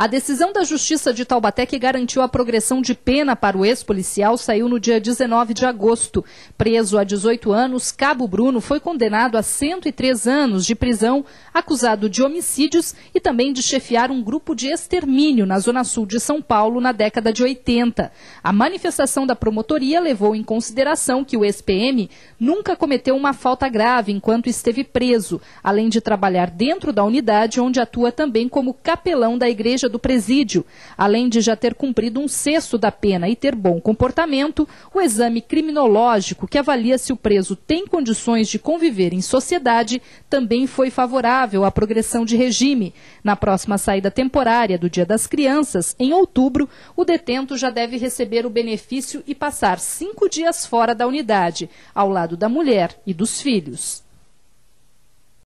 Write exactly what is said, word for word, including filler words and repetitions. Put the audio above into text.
A decisão da Justiça de Taubaté que garantiu a progressão de pena para o ex-policial saiu no dia dezenove de agosto. Preso há dezoito anos, Cabo Bruno foi condenado a cento e três anos de prisão, acusado de homicídios e também de chefiar um grupo de extermínio na Zona Sul de São Paulo na década de oitenta. A manifestação da promotoria levou em consideração que o ex-P M nunca cometeu uma falta grave enquanto esteve preso, além de trabalhar dentro da unidade onde atua também como capelão da igreja do presídio. Além de já ter cumprido um sexto da pena e ter bom comportamento, o exame criminológico que avalia se o preso tem condições de conviver em sociedade também foi favorável à progressão de regime. Na próxima saída temporária do Dia das Crianças, em outubro, o detento já deve receber o benefício e passar cinco dias fora da unidade, ao lado da mulher e dos filhos.